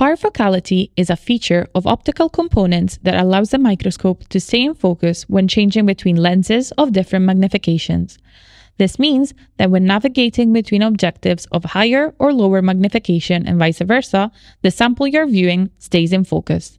Parfocality is a feature of optical components that allows the microscope to stay in focus when changing between lenses of different magnifications. This means that when navigating between objectives of higher or lower magnification and vice versa, the sample you're viewing stays in focus.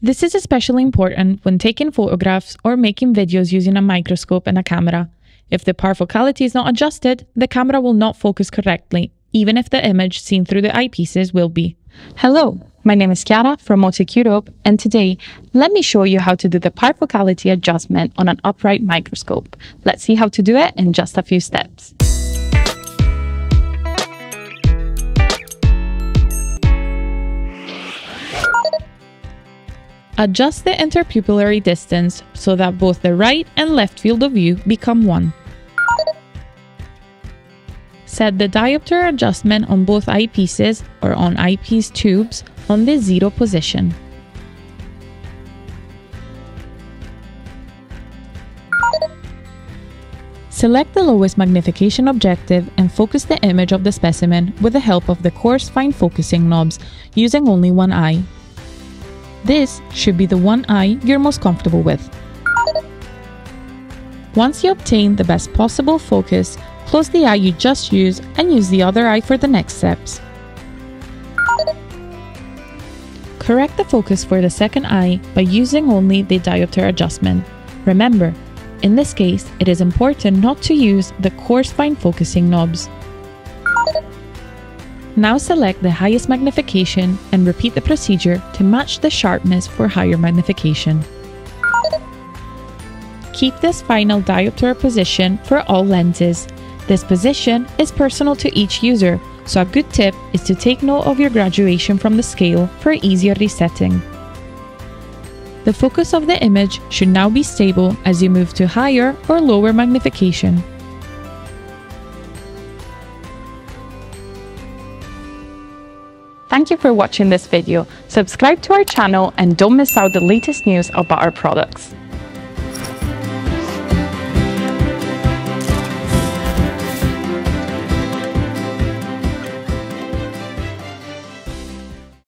This is especially important when taking photographs or making videos using a microscope and a camera. If the parfocality is not adjusted, the camera will not focus correctly, even if the image seen through the eyepieces will be. Hello, my name is Chiara from Motic Europe, and today, let me show you how to do the parfocality adjustment on an upright microscope. Let's see how to do it in just a few steps. Adjust the interpupillary distance so that both the right and left field of view become one. Set the diopter adjustment on both eyepieces or on eyepiece tubes on the zero position. Select the lowest magnification objective and focus the image of the specimen with the help of the coarse fine focusing knobs, using only one eye. This should be the one eye you're most comfortable with. Once you obtain the best possible focus, close the eye you just used and use the other eye for the next steps. Correct the focus for the second eye by using only the diopter adjustment. Remember, in this case, it is important not to use the coarse fine focusing knobs. Now select the highest magnification and repeat the procedure to match the sharpness for higher magnification. Keep this final diopter position for all lenses. This position is personal to each user, so a good tip is to take note of your graduation from the scale for easier resetting. The focus of the image should now be stable as you move to higher or lower magnification. Thank you for watching this video. Subscribe to our channel and don't miss out the latest news about our products.